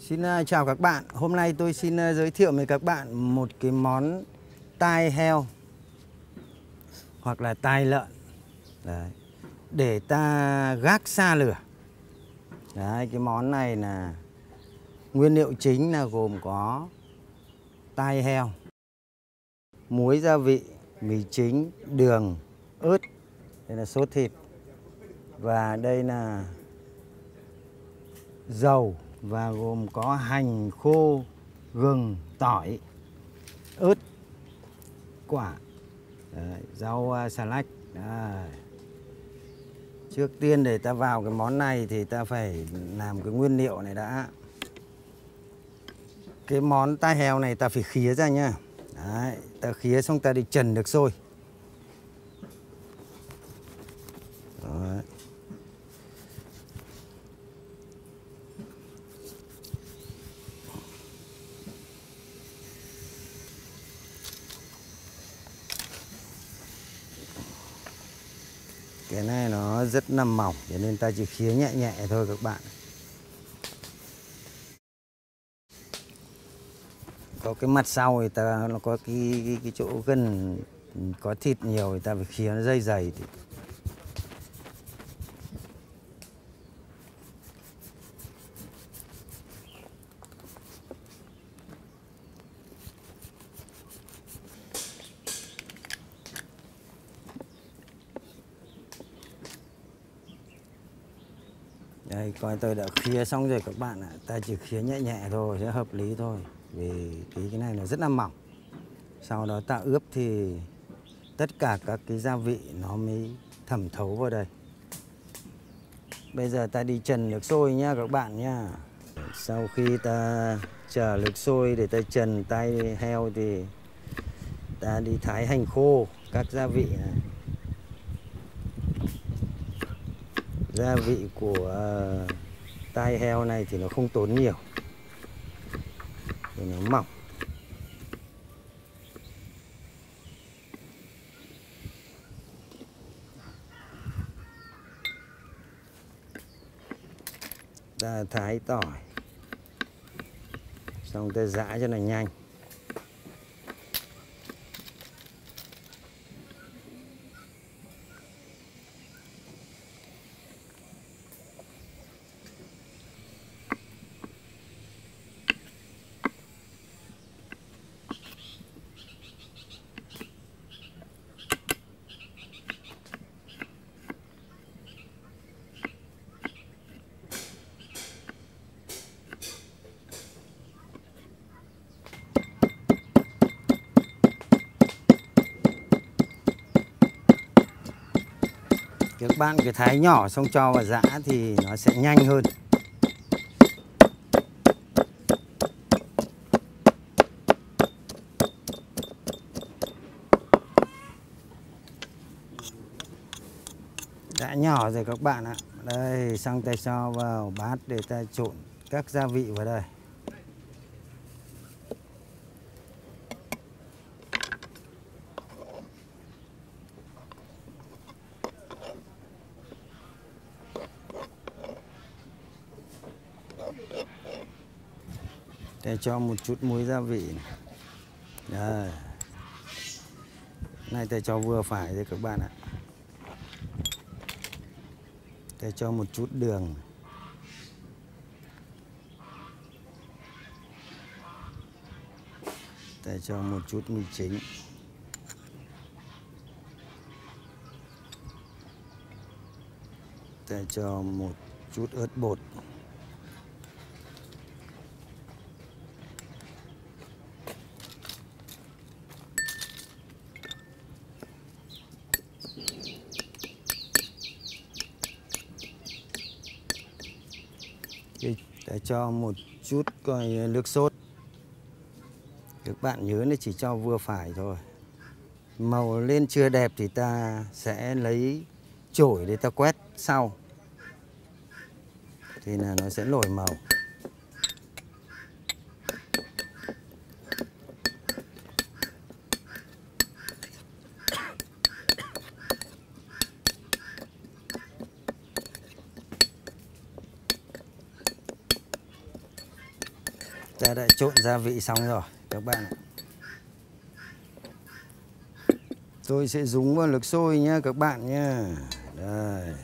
Xin chào các bạn. Hôm nay tôi xin giới thiệu với các bạn một cái món tai heo hoặc là tai lợn. Đấy. Để ta gác xa lửa. Đấy, cái món này là nguyên liệu chính là gồm có tai heo, muối gia vị, mì chính, đường, ớt. Đây là sốt thịt. Và đây là dầu và gồm có hành khô, gừng, tỏi, ớt, quả, đấy, rau xà lách. Đấy. Trước tiên để ta vào cái món này thì ta phải làm cái nguyên liệu này đã. Cái món tai heo này ta phải khía ra nhá. Đấy, ta khía xong ta đi trần được rồi. Đấy. Cái này nó rất là mỏng cho nên ta chỉ khía nhẹ nhẹ thôi các bạn. Có cái mặt sau thì ta nó có cái chỗ gần có thịt nhiều thì ta phải khía nó dày dày. Thì đây, coi tôi đã khía xong rồi các bạn ạ. Ta chỉ khía nhẹ nhẹ thôi, sẽ hợp lý thôi. Vì cái này nó rất là mỏng. Sau đó ta ướp thì tất cả các cái gia vị nó mới thẩm thấu vào đây. Bây giờ ta đi trần nước sôi nha các bạn nha. Sau khi ta chờ nước sôi để ta trần tai heo thì ta đi thái hành khô, các gia vị này. Gia vị của tai heo này thì nó không tốn nhiều, thì nó mỏng. Ta thái tỏi xong ta giã cho nó nhanh. Các bạn cứ thái nhỏ xong cho vào giã thì nó sẽ nhanh hơn. Đã nhỏ rồi các bạn ạ. Đây, xong ta cho vào bát để ta trộn các gia vị vào đây. Để cho một chút muối gia vị này. Đây. Này ta cho vừa phải rồi các bạn ạ. Ta cho một chút đường. Ta cho một chút mì chính. Ta cho một chút ớt bột. Để cho một chút coi nước sốt. Các bạn nhớ là chỉ cho vừa phải thôi. Màu lên chưa đẹp thì ta sẽ lấy chổi để ta quét sau. Thì là nó sẽ nổi màu. Ta đã trộn gia vị xong rồi các bạn. Tôi sẽ dùng vào nước sôi nhé các bạn nhé. Đây.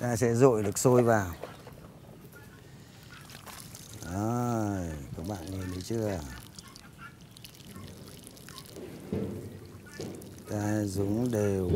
Ta sẽ dội nước sôi vào. Rồi, các bạn nhìn thấy chưa? Ta dùng đều.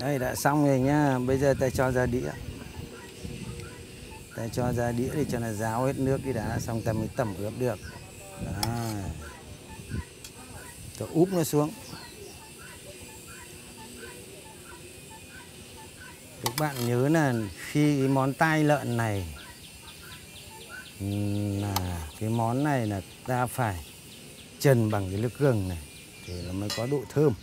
Đây đã xong rồi nhá. Bây giờ ta cho ra đĩa. Ta cho ra đĩa để cho nó ráo hết nước đi đã. Xong ta mới tẩm ướp được. Đó. Ta úp nó xuống. Các bạn nhớ là khi cái món tai lợn này là cái món này là ta phải trần bằng cái nước gừng này thì nó mới có độ thơm.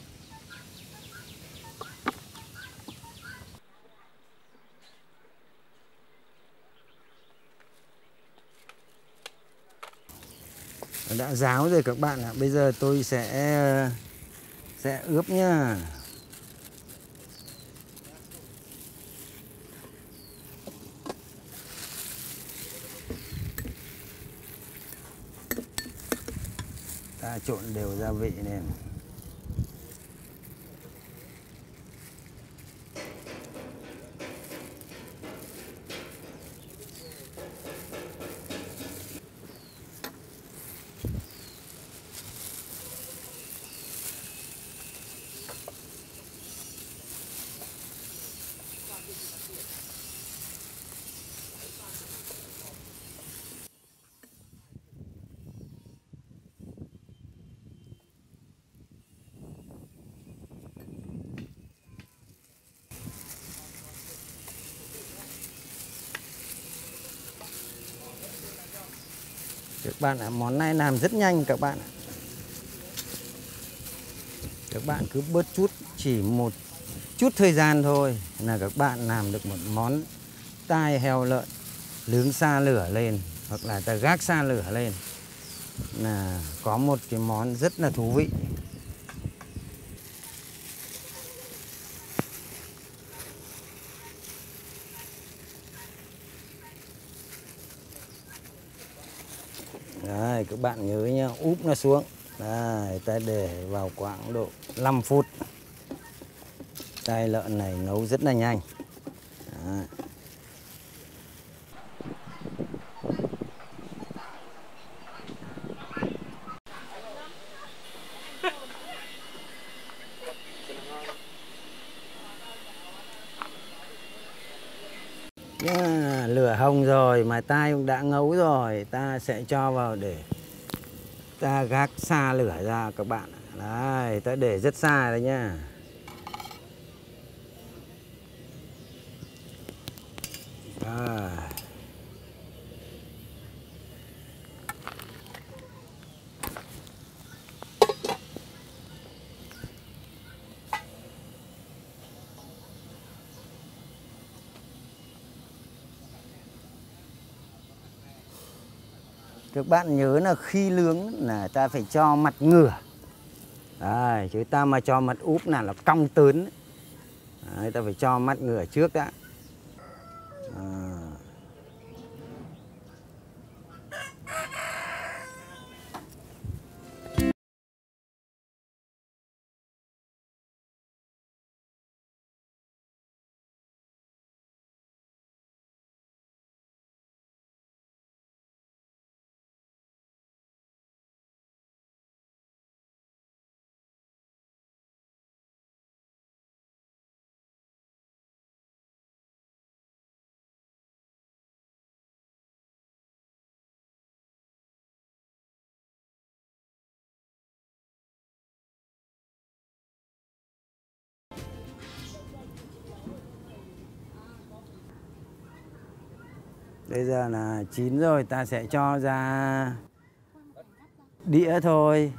Đã ráo rồi các bạn ạ. Bây giờ tôi sẽ ướp nhá. Ta trộn đều gia vị này. Các bạn ạ, món này làm rất nhanh các bạn ạ. Các bạn cứ bớt chút, chỉ một chút thời gian thôi là các bạn làm được một món tai heo lợn nướng xa lửa lên, hoặc là ta gác xa lửa lên, là có một cái món rất là thú vị. Đấy, các bạn nhớ nhá, úp nó xuống. Đấy, ta để vào khoảng độ 5 phút. Tai lợn này nấu rất là nhanh. Đấy. Yeah, lửa hồng rồi mà tai cũng đã ngấu rồi, ta sẽ cho vào để ta gác xa lửa ra các bạn. Đấy, ta để rất xa đấy nhá. Rồi. Các bạn nhớ là khi nướng là ta phải cho mặt ngửa. Đấy, chứ ta mà cho mặt úp là nó cong tớn. Đấy, ta phải cho mặt ngửa trước đã. À. Bây giờ là chín rồi, ta sẽ cho ra đĩa thôi.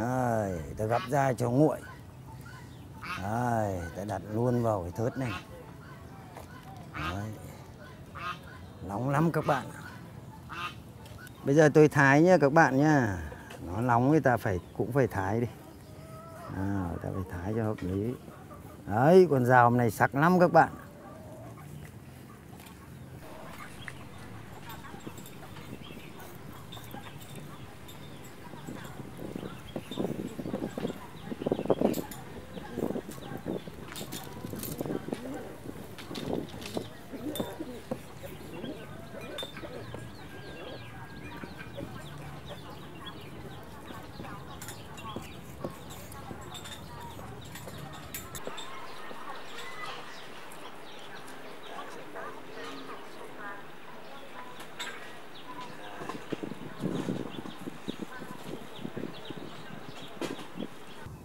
Rồi, ta gắp ra cho nguội. Rồi, ta đặt luôn vào cái thớt này. Rồi. Nóng lắm các bạn. Bây giờ tôi thái nhá các bạn nhá. Nó nóng thì ta cũng phải thái đi. À, ta phải thái cho hợp lý. Đấy, con dao này sắc lắm các bạn.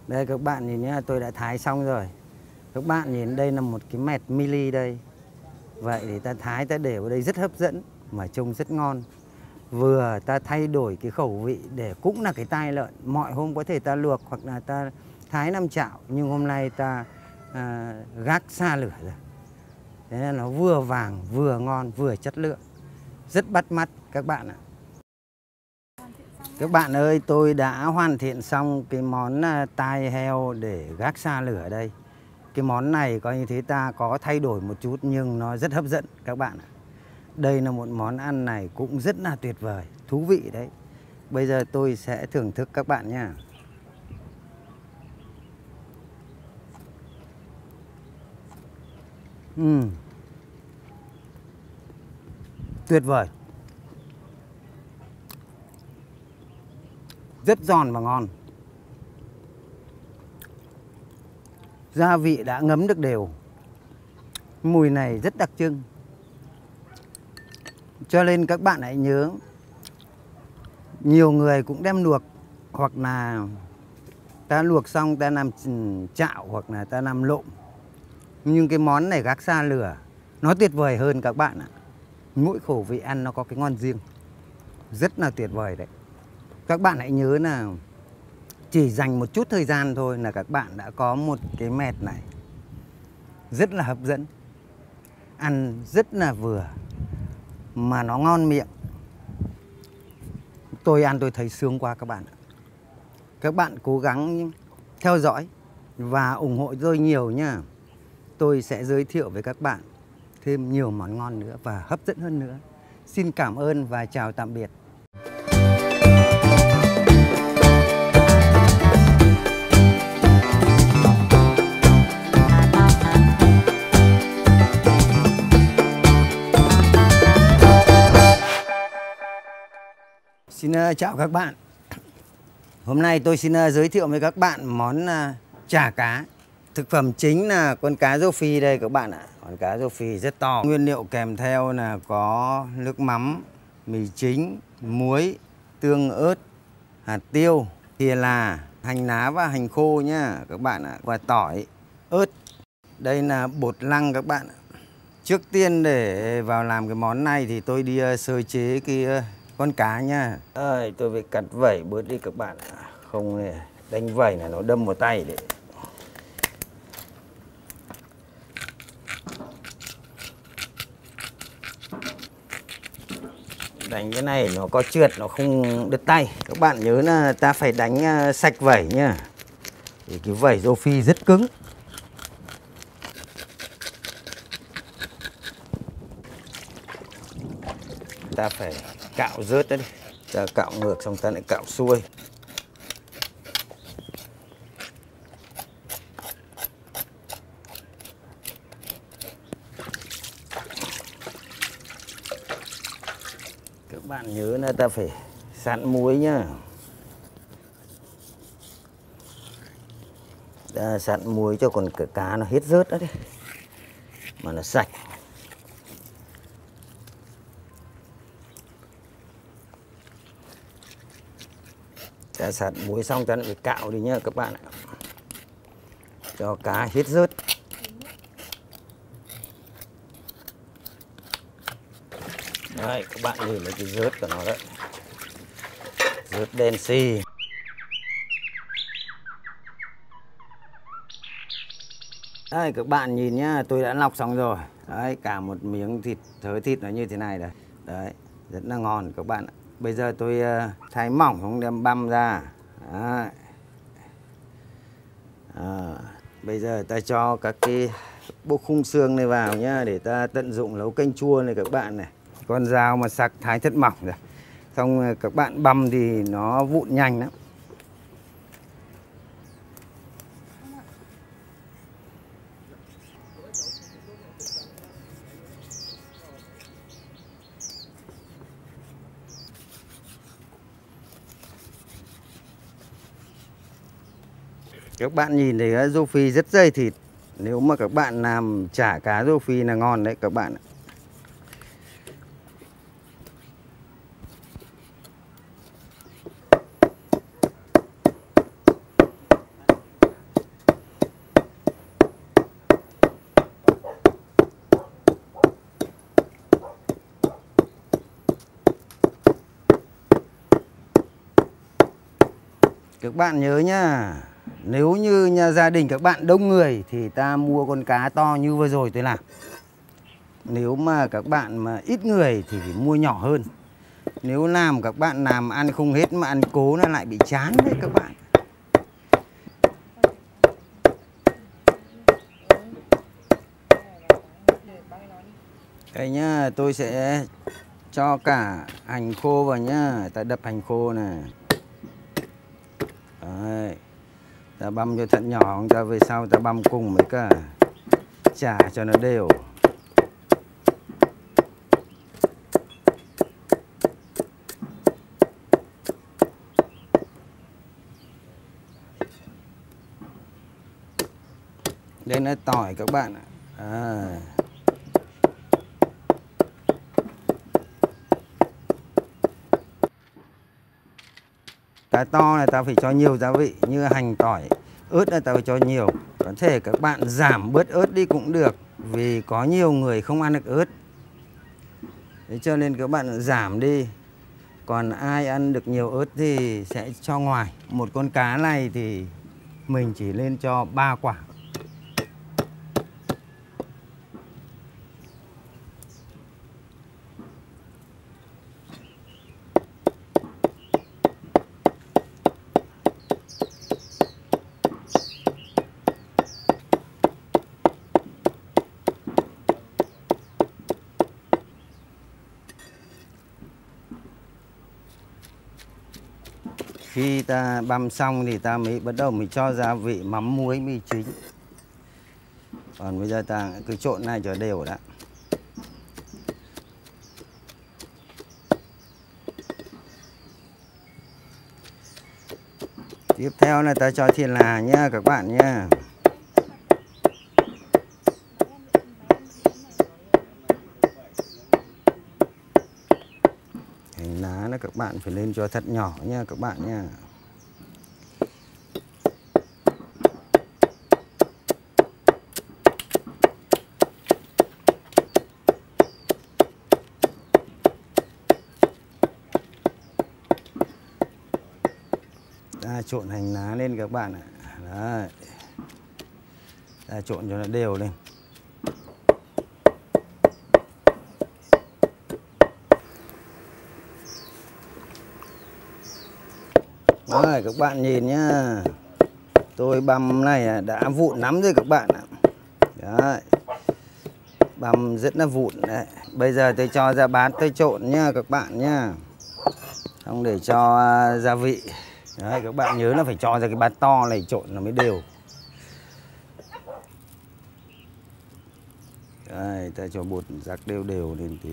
Đây các bạn nhìn nhá, tôi đã thái xong rồi. Các bạn nhìn đây là một cái mẹt mili đây. Vậy thì ta thái ta để vào đây rất hấp dẫn mà trông rất ngon. Vừa ta thay đổi cái khẩu vị để cũng là cái tai lợn. Mọi hôm có thể ta luộc hoặc là ta thái năm chảo, nhưng hôm nay ta gác xa lửa rồi. Thế nên nó vừa vàng, vừa ngon, vừa chất lượng. Rất bắt mắt các bạn ạ. Các bạn ơi, tôi đã hoàn thiện xong cái món tai heo để gác xa lửa đây. Cái món này coi như thế ta có thay đổi một chút nhưng nó rất hấp dẫn các bạn ạ. Đây là một món ăn này cũng rất là tuyệt vời, thú vị đấy. Bây giờ tôi sẽ thưởng thức các bạn nha. Tuyệt vời. Rất giòn và ngon. Gia vị đã ngấm được đều. Mùi này rất đặc trưng. Cho nên các bạn hãy nhớ, nhiều người cũng đem luộc, hoặc là ta luộc xong ta làm chạo hoặc là ta làm lộm. Nhưng cái món này gác xa lửa nó tuyệt vời hơn các bạn ạ. Mỗi khẩu vị ăn nó có cái ngon riêng. Rất là tuyệt vời đấy. Các bạn hãy nhớ là chỉ dành một chút thời gian thôi là các bạn đã có một cái mẹt này. Rất là hấp dẫn. Ăn rất là vừa. Mà nó ngon miệng. Tôi ăn tôi thấy sướng quá các bạn ạ. Các bạn cố gắng theo dõi và ủng hộ tôi nhiều nha. Tôi sẽ giới thiệu với các bạn thêm nhiều món ngon nữa và hấp dẫn hơn nữa. Xin cảm ơn và chào tạm biệt. Xin chào các bạn. Hôm nay tôi xin giới thiệu với các bạn món chả cá. Thực phẩm chính là con cá rô phi đây các bạn ạ. Con cá rô phi rất to. Nguyên liệu kèm theo là có nước mắm, mì chính, muối, tương ớt, hạt tiêu, thìa là, hành lá và hành khô nhá các bạn ạ. Và tỏi, ớt. Đây là bột lăng các bạn ạ. Trước tiên để vào làm cái món này thì tôi đi sơ chế cái con cá nha. Ơi, tôi phải cắt vẩy bớt đi các bạn ạ. Không này, đánh vẩy là nó đâm vào tay đấy. Đánh cái này nó có trượt, nó không đứt tay. Các bạn nhớ là ta phải đánh sạch vẩy nha. Thì cái vẩy rô phi rất cứng. Ta phải cạo rớt đấy, ta cạo ngược xong ta lại cạo xuôi. Các bạn nhớ là ta phải sẵn muối nhá. Ta sẵn muối cho còn cá nó hết rớt đấy, mà nó sạch. Ta sạt muối xong ta lại phải cạo đi nhá các bạn ạ. Cho cá hết rớt. Đấy, các bạn nhìn thấy cái rớt của nó đấy, rớt đen xì. Đây, các bạn nhìn nhá, tôi đã lọc xong rồi. Đấy, cả một miếng thịt, thớ thịt nó như thế này đấy. Đấy, rất là ngon các bạn ạ. Bây giờ tôi thái mỏng không đem băm ra. Đấy. Bây giờ ta cho các cái bộ khung xương này vào nhá, để ta tận dụng nấu canh chua này các bạn này. Con dao mà sạc thái rất mỏng rồi. Xong các bạn băm thì nó vụn nhanh lắm. Các bạn nhìn thấy rô phi rất dày thịt. Nếu mà các bạn làm chả cá rô phi là ngon đấy các bạn ạ. Các bạn nhớ nhá, nếu như nhà gia đình các bạn đông người thì ta mua con cá to như vừa rồi tôi làm. Nếu mà các bạn mà ít người thì phải mua nhỏ hơn. Nếu làm các bạn làm ăn không hết mà ăn cố nó lại bị chán đấy các bạn. Đây nhá, tôi sẽ cho cả hành khô vào nhá, ta đập hành khô này. Đấy. Ta băm cho thận nhỏ, chúng ta về sau ta băm cùng với cả chả cho nó đều. Đây là tỏi các bạn ạ. Cá to là ta phải cho nhiều gia vị, như hành, tỏi, ớt là ta phải cho nhiều. Có thể các bạn giảm bớt ớt đi cũng được, vì có nhiều người không ăn được ớt. Thế cho nên các bạn giảm đi. Còn ai ăn được nhiều ớt thì sẽ cho ngoài. Một con cá này thì mình chỉ lên cho 3 quả. Khi ta băm xong thì ta mới bắt đầu mình cho gia vị mắm muối mì chính. Còn bây giờ ta cứ trộn này cho đều đã. Tiếp theo là ta cho thịt là nhá các bạn nhá. Các bạn phải lên cho thật nhỏ nha các bạn nha. Ta trộn hành lá lên các bạn ạ. Đấy. Ta trộn cho nó đều lên. Đấy, các bạn nhìn nhá, tôi băm này đã vụn lắm rồi các bạn ạ. Đấy, băm rất là vụn đấy. Bây giờ tôi cho ra bát tôi trộn nhá các bạn nhá, xong để cho gia vị. Đấy, các bạn nhớ là phải cho ra cái bát to này trộn nó mới đều. Đấy, ta cho bột rắc đều đều lên tí.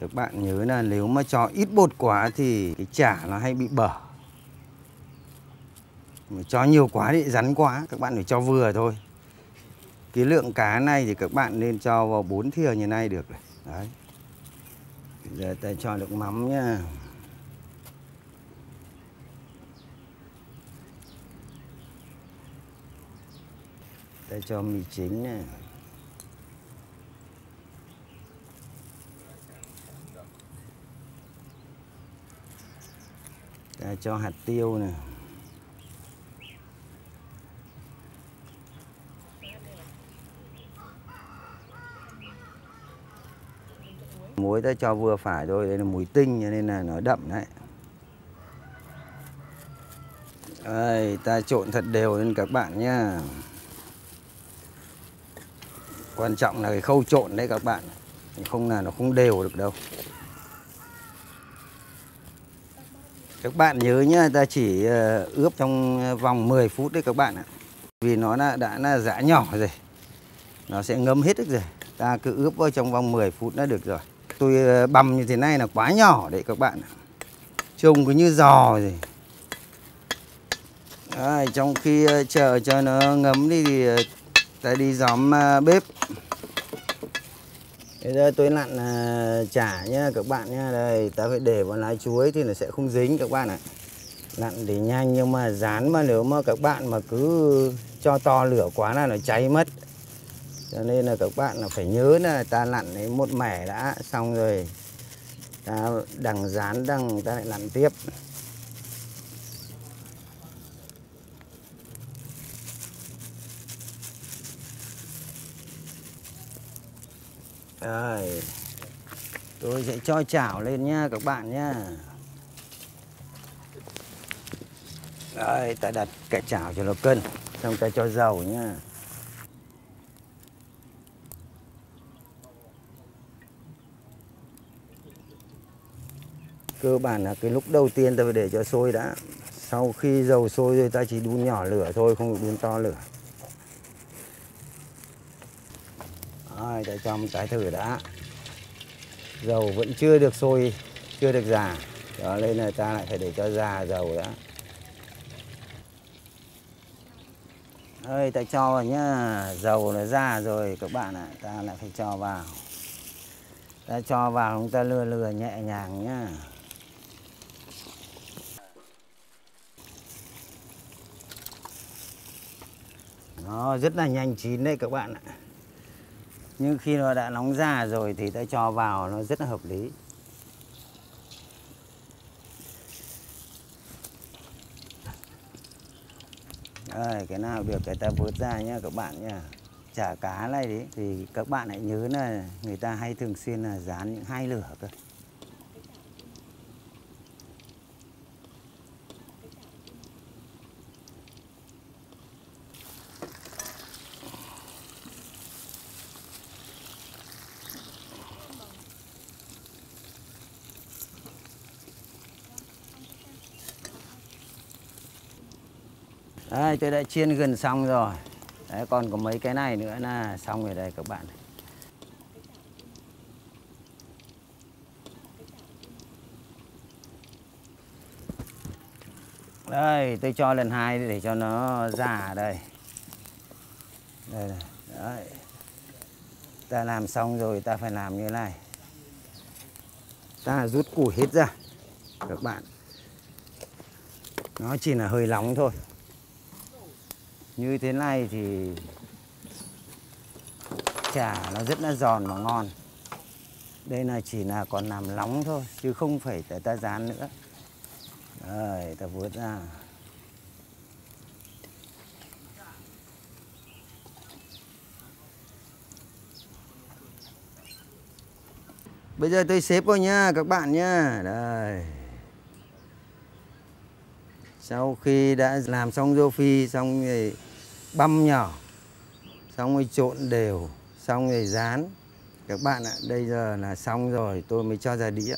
Các bạn nhớ là nếu mà cho ít bột quá thì cái chả nó hay bị bở. Mà cho nhiều quá thì rắn quá, các bạn phải cho vừa thôi. Cái lượng cá này thì các bạn nên cho vào 4 thìa như này được rồi. Đấy. Giờ ta cho được mắm nhá. Ta cho mì chính này. Đây, cho hạt tiêu nè. Muối ta cho vừa phải thôi, đây là muối tinh cho nên là nó đậm đấy. Đây, ta trộn thật đều lên các bạn nhá. Quan trọng là cái khâu trộn đấy các bạn, không là nó không đều được đâu. Các bạn nhớ nhá, ta chỉ ướp trong vòng 10 phút đấy các bạn ạ. Vì nó đã giã nhỏ rồi, nó sẽ ngấm hết được rồi. Ta cứ ướp vào trong vòng 10 phút đã được rồi. Tôi bằm như thế này là quá nhỏ đấy các bạn ạ. Trông cứ như giò rồi. Đấy, trong khi chờ cho nó ngấm đi thì ta đi gióm bếp. Đây tôi lặn chả nhá các bạn nhá. Đây ta phải để vào lá chuối thì nó sẽ không dính các bạn ạ. Lặn để nhanh nhưng mà rán mà nếu mà các bạn mà cứ cho to lửa quá là nó cháy mất. Cho nên là các bạn là phải nhớ là ta lặn đấy một mẻ đã xong rồi. Ta đằng rán đằng ta lại lặn tiếp. Đây, tôi sẽ cho chảo lên nha các bạn nhá. Đây, ta đặt cái chảo cho nó cân, xong ta cho dầu nhá. Cơ bản là cái lúc đầu tiên ta phải để cho sôi đã. Sau khi dầu sôi rồi ta chỉ đun nhỏ lửa thôi, không được đun to lửa. Rồi, ta cho một cái thử đã. Dầu vẫn chưa được sôi, chưa được già. Đó, nên là ta lại phải để cho già dầu đã. Đây, ta cho vào nhá. Dầu nó già rồi các bạn ạ. Ta lại phải cho vào. Ta cho vào chúng ta lừa nhẹ nhàng nhá. Nó rất là nhanh chín đấy các bạn ạ. Nhưng khi nó đã nóng già rồi thì ta cho vào nó rất là hợp lý. Đây, cái nào được cái ta vớt ra nhá các bạn nhá. Chả cá này đấy thì các bạn hãy nhớ là người ta hay thường xuyên là rán những hai lửa cơ. Đây, tôi đã chiên gần xong rồi. Đấy, còn có mấy cái này nữa là xong rồi đây các bạn. Đây, tôi cho lần hai để cho nó già đây. Đây này, đấy. Ta làm xong rồi ta phải làm như thế này. Ta rút củi hết ra các bạn. Nó chỉ là hơi nóng thôi. Như thế này thì chả nó rất là giòn và ngon. Đây là chỉ là còn làm nóng thôi, chứ không phải ta rán nữa. Rồi, ta vớt ra. Bây giờ tôi xếp vào nha các bạn nhá. Đây. Sau khi đã làm xong rô phi, xong rồi băm nhỏ, xong rồi trộn đều, xong rồi rán. Các bạn ạ, bây giờ là xong rồi, tôi mới cho ra đĩa.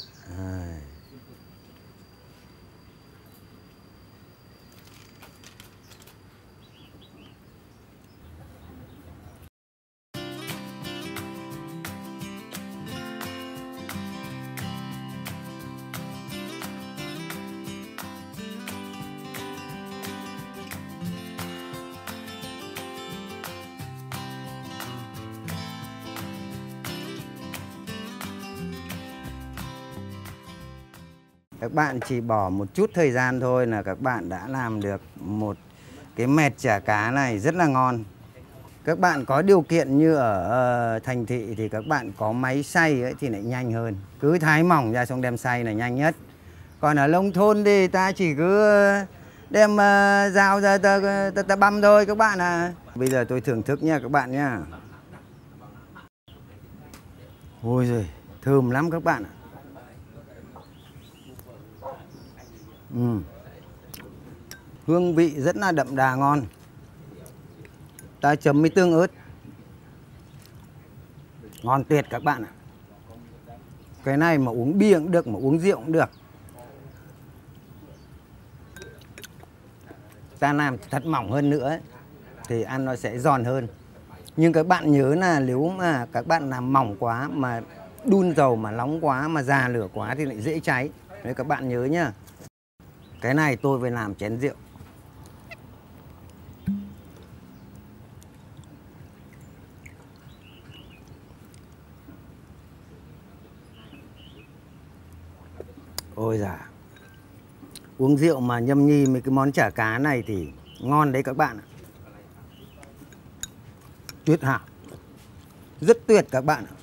Các bạn chỉ bỏ một chút thời gian thôi là các bạn đã làm được một cái mẹt chả cá này rất là ngon. Các bạn có điều kiện như ở thành thị thì các bạn có máy xay ấy thì lại nhanh hơn. Cứ thái mỏng ra xong đem xay là nhanh nhất. Còn ở nông thôn thì ta chỉ cứ đem dao ra ta băm thôi các bạn ạ. Bây giờ tôi thưởng thức nha các bạn nha. Ôi giời, thơm lắm các bạn ạ. Hương vị rất là đậm đà ngon. Ta chấm với tương ớt. Ngon tuyệt các bạn ạ. Cái này mà uống bia cũng được, mà uống rượu cũng được. Ta làm thật mỏng hơn nữa ấy, thì ăn nó sẽ giòn hơn. Nhưng các bạn nhớ là nếu mà các bạn làm mỏng quá mà đun dầu mà nóng quá mà già lửa quá thì lại dễ cháy. Đấy các bạn nhớ nhá. Cái này tôi phải làm chén rượu. Ôi giời, uống rượu mà nhâm nhi mấy cái món chả cá này thì ngon đấy các bạn ạ. Tuyệt hảo, rất tuyệt các bạn ạ.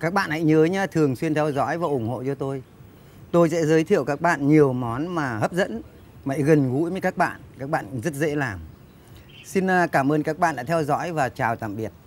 Các bạn hãy nhớ nhá, thường xuyên theo dõi và ủng hộ cho tôi. Tôi sẽ giới thiệu các bạn nhiều món mà hấp dẫn, mà gần gũi với các bạn rất dễ làm. Xin cảm ơn các bạn đã theo dõi và chào tạm biệt.